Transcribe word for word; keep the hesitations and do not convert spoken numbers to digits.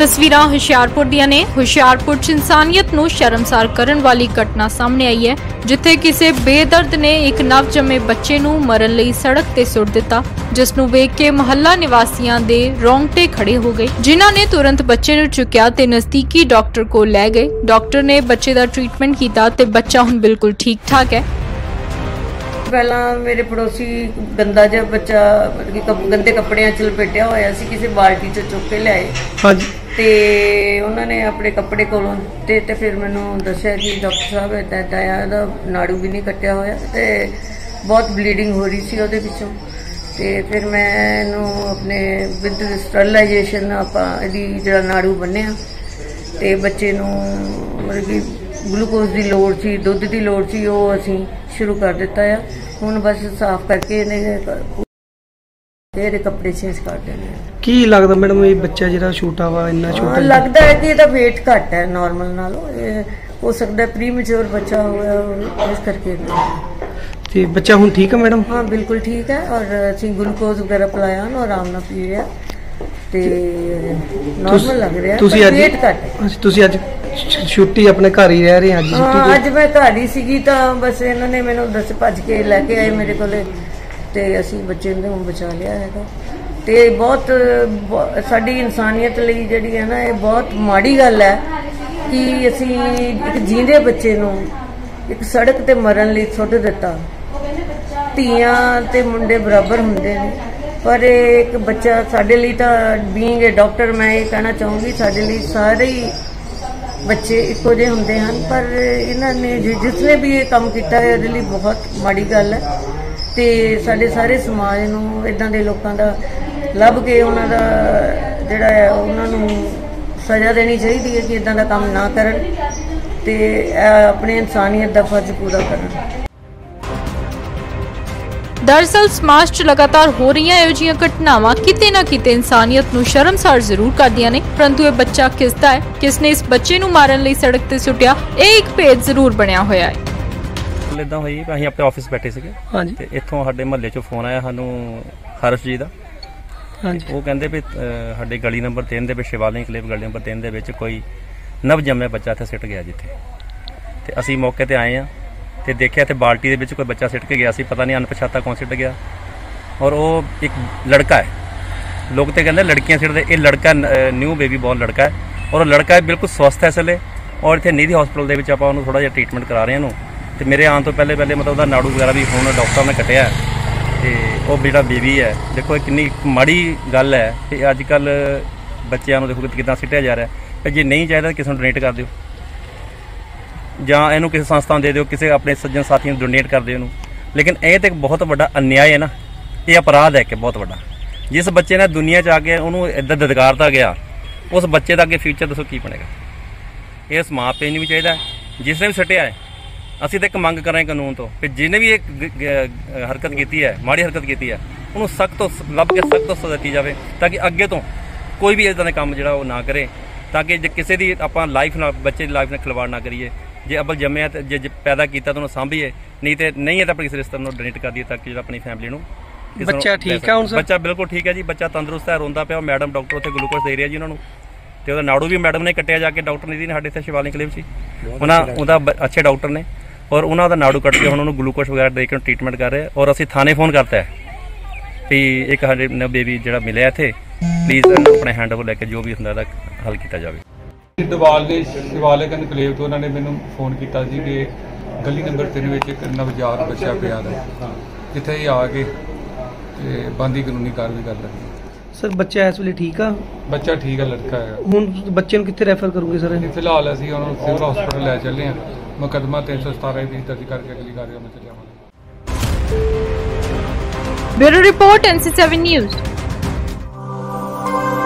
तस्वीरां हुशियारपुर दियां ने। हुशियारपुर च इंसानियत नूं शर्मसार करन वाली घटना सामने आई है, जिथे किसी बेदर्द ने एक नवजमे बच्चे नूं मरन लई सड़क ते सुट दिता, जिस नूं वेख के महला निवासियां दे रोंगटे खड़े हो गए, जिन्हां ने तुरंत बच्चे नूं चुकिया ते नजदीकी डॉक्टर को लै गए। डॉक्टर ने बच्चे दा ट्रीटमेंट कीता ते बच्चा हुण बिल्कुल ठीक ठाक है। पहला मेरे पड़ोसी गंदा जहा बच्चा गंदे कपड़ियां च लपेटिया होया सी, किसी बाल्टी चो चुक के लिया ते उन्होंने अपने कपड़े कोलों ते ते फिर मैनू दस्या कि डॉक्टर साहब इदा इदा आ, नाड़ू भी नहीं कटिया होया ते बहुत ब्लीडिंग हो रही सी उहदे पिछों। ते फिर मैनू अपने विद स्टरलाइजेशन आपां इहदी जिहड़ा नाड़ू बन्निया ते बच्चे नू मतलब कि ग्लूकोज की लौड़ सी, दुध की लौड़ सी, वो असी शुरू कर दिता है। हुण बस साफ करके इन्हें तेरे कपड़े चेंज कर देने। की लगता मैडम ये बच्चा जरा छोटा वा इन्ना छोटा लगता है कि ये वेट घट है नॉर्मल नालों, हो सकता है प्री मैच्योर बच्चा होया इस करके। ते बच्चा हुण ठीक है मैडम? हाँ बिल्कुल ठीक है, और असीं ग्लूकोज वगैरह पिलाया और आराम नाल पी रहा ते नॉर्मल लग रहा है, वेट घट है। तुसीं अज छुट्टी अपने घर ही रह रहे हैं? हाँ अज मैं घर ही सीगी तां बस इन्होंने मैनूं दस भज के लैके आए मेरे कोले ते असी बच्चे ने हम बचा लिया है। ते बहुत साड़ी इंसानियत लई जिहड़ी है ना ये बहुत माड़ी गल है कि असी एक जींदे बच्चे नूं एक सड़क ते मरन लई सुट दिता। धीआं ते मुंडे बराबर हुंदे ने, पर एक बच्चा साडे लई तां बीइंग ए डॉक्टर मैं ये कहना चाहूँगी साडे लई सारे ही बच्चे इक्को जिहे हुंदे हन, पर इन्हां ने जिसने भी ये काम कीता है इहदे लई बहुत माड़ी गल है। ते साडे सारे समाज नूं इदां दे लोकां दा लभ के उन्हां दा जिहड़ा है उन्हां नूं सज़ा देनी चाहीदी है कि इदां दा काम ना करन ते अपनी इंसानियत दा फर्ज पूरा करन। दरअसल समाज च लगातार हो रही है अजिहियां घटनावां किते ना किते इंसानियत नूं शर्मसार जरूर करदियां ने, परंतु यह बच्चा किसदा है, किसने इस बच्चे नूं मारन लई सड़क ते सुटिया, यह एक भेद जरूर बनया होया है। इदा होई असीं अपने ऑफिस बैठे सीगे ते इत्थों साडे महल्ले चों फोन आया सानूं हर्ष जी दा। ਹਾਂਜੀ ਉਹ ਕਹਿੰਦੇ ਵੀ ਸਾਡੇ ਗਲੀ ਨੰਬਰ तीन ਦੇ ਵਿੱਚ ਸ਼ਿਵਾਲਿਕ ਕਲੇਬ ਗਲੀ ਨੰਬਰ तीन ਦੇ ਵਿੱਚ ਕੋਈ ਨਵਜੰਮਿਆ ਬੱਚਾ ਇੱਥੇ ਸਿੱਟ ਗਿਆ ਜਿੱਥੇ। ਤੇ ਅਸੀਂ ਮੌਕੇ ਤੇ ਆਏ ਆ ਤੇ ਦੇਖਿਆ ਤੇ ਬਾਲਟੀ ਦੇ ਵਿੱਚ ਕੋਈ ਬੱਚਾ ਸਿੱਟ ਕੇ ਗਿਆ ਸੀ, ਪਤਾ ਨਹੀਂ ਅਣਪਛਾਤਾ ਕੌਣ ਸਿੱਟ ਗਿਆ। ਔਰ ਉਹ ਇੱਕ ਲੜਕਾ ਹੈ, ਲੋਕ ਤੇ ਕਹਿੰਦੇ ਲੜਕੀਆਂ ਸਿੱਟਦੇ, ਇਹ ਲੜਕਾ ਨਿਊ ਬੇਬੀ ਬੋਰਨ ਲੜਕਾ ਹੈ ਔਰ ਲੜਕਾ ਬਿਲਕੁਲ ਸਵਸਥ ਹੈ ਇਸ ਵੇਲੇ। ਔਰ ਇੱਥੇ ਨੀਧੀ ਹਸਪੀਟਲ ਦੇ ਵਿੱਚ ਆਪਾਂ ਉਹਨੂੰ ਥੋੜਾ ਜਿਹਾ ਟ੍ਰੀਟਮੈਂਟ ਕਰਾ ਰਹੇ ਹਾਂ ਉਹਨੂੰ। तो मेरे आने तो पहले पहले मतलब नाड़ू वगैरह भी हूँ डॉक्टर ने कटिया तो वो बेटा बेबी है। देखो कितनी माड़ी गल है कि अजकल बच्चों देखो कितना सिटिया जा रहा है। जे नहीं चाहिए किसी को डोनेट कर दो, इनू किसी संस्था दे दो, किसी अपने सज्जन साथियों डोनेट कर दो। लेकिन ये तो एक बहुत बड़ा अन्याय है ना, ये अपराध है कि बहुत बड़ा। जिस बच्चे ने दुनिया आके उन्होंने इधर ददकारता गया, उस बच्चे का अगर फ्यूचर दसो की बनेगा। ये माँ प्यो नहीं भी चाहिए, जिसने भी सटिया है असी तो एक मंग कर रहे हैं कानून तो कि जिन्हें भी एक हरकत की है, माड़ी हरकत की है, उन्होंने सख्त तो लभ के सख्त तो सजा दी जाए, ताकि अगे तो कोई भी इदा का काम जो ना करे, ताकि जे किसी की आप लाइफ ना बच्चे की लाइफ में खिलवाड़ ना करिए। जे अबल जमे तो जे पैदा किया तो सामभिए, नहीं तो नहीं है तो अपने किसी रिश्तेदार को डोनेट कर दिए, ताकि अपनी फैमिली को। बच्चा ठीक है? बच्चा बिल्कुल ठीक है जी, बच्चा तंदुरुस्त है, रोंदा पिया। मैडम डॉक्टर उत्थे ग्लूकोज दे रही है जी उन्होंने। तो वह नाड़ू भी मैडम ने कटिया जाके, डॉक्टर निधि ने साढ़े इतने शिवालिक क्लिनिक से उन्होंने अच्छे डॉक्टर ने, और उन्होंने नाड़ू कट के उन्होंने ग्लूकोज वगैरह देकर ट्रीटमेंट कर रहे हैं। और असी थाने फोन करता है कि एक साढ़े नव बेबी जो मिले इतने, प्लीज़ अपने हैंड ओवर लेके जो भी होंगे हल किया जाए। दवाल के शिवालिक एनकलेव तो उन्होंने मैनू फोन किया कि गली नंबर तीन एक नवजात बच्चा पिया है, जिथे ये आके बनती कानूनी कार्रवाई कर रहे हैं। सर बच्चा इस वे ठीक आ? बच्चा ठीक है, लड़का है। हूँ बच्चे कितने रेफर करोगे सर? फिलहाल अभी उन्होंने सिविल हॉस्पिटल लै चले हैं, मुकदमा तीन सौ सतारा भी दर्ज करके अगली कार्रवाई में चलिया। Bureau report N C seven news.